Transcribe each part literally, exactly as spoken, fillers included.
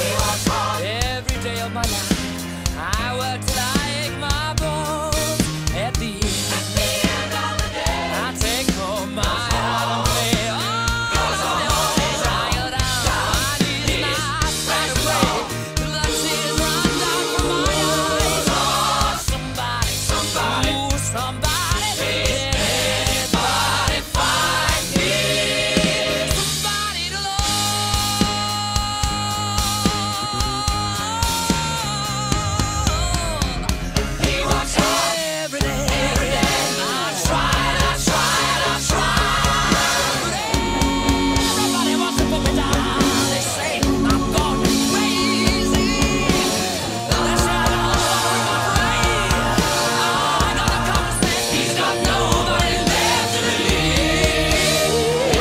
Every day of my life, I work till I ache my bones. At the end, at the end of the day, I take home my heart and play. Goes on, goes on, goes on. I need a night right away, till the tears run down from my eyes. Oh, somebody, somebody, ooh, somebody, please, anybody find me, somebody to love. He works hard every day, every day. I try, I try, I try, but everybody wants to put me down. They say I'm going crazy. That's right, I'm going crazy. Oh, I know the conversation. He's got nobody left to believe. Somebody, ooh,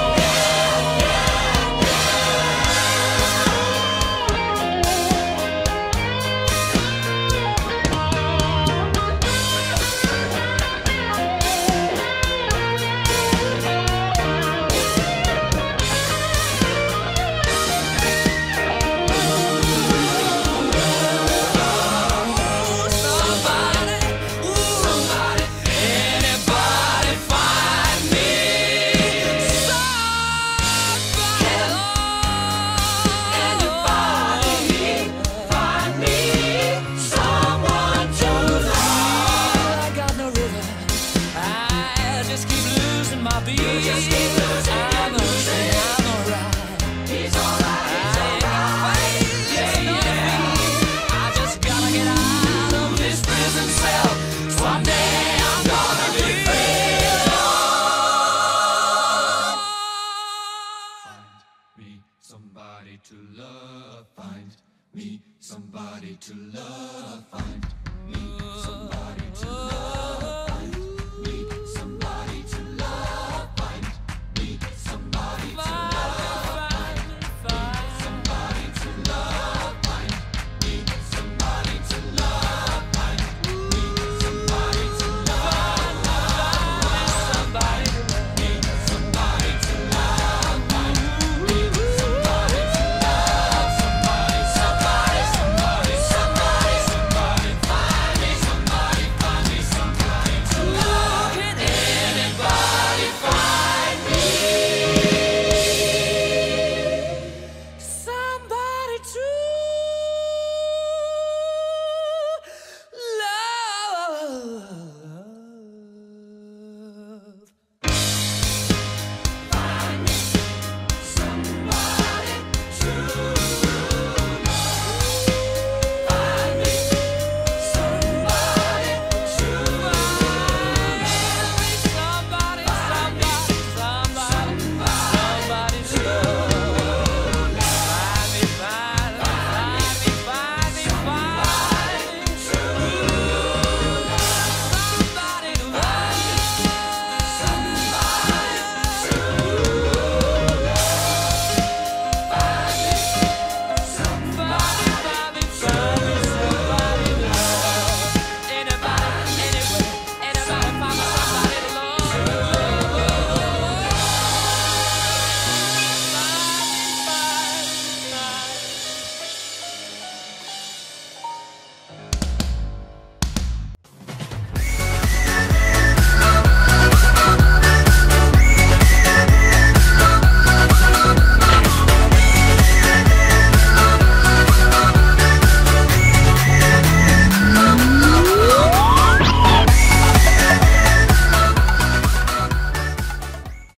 somebody, anybody find me. Somebody, anybody find me, someone to love. I got no rhythm, I just keep losing my beat. You just keep losing, I'm keep losing. I'm alright, he's alright, he's alright. Yeah, yeah. I just gotta get out of this prison cell. Someday I'm gonna be free. Find me somebody to love. Find me somebody to love. Find me somebody to love.